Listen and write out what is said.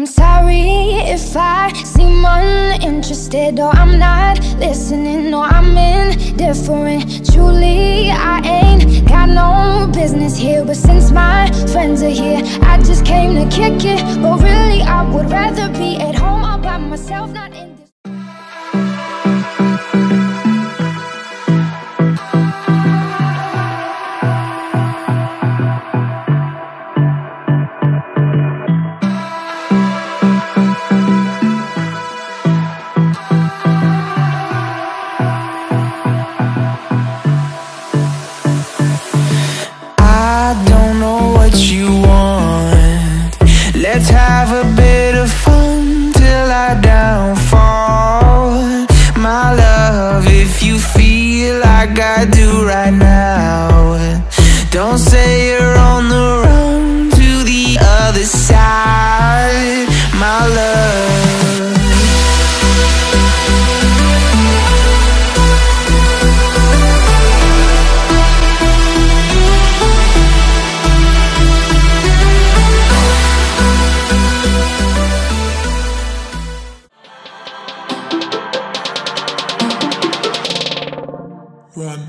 I'm sorry if I seem uninterested, or I'm not listening, or I'm indifferent. Truly, I ain't got no business here, but since my friends are here, I just came to kick it. But really, I would rather be at home all by myself, not in this. Let's have a bit of fun till I downfall. My love, if you feel like I do right now, don't say you're on the run to the other side, my love. Run.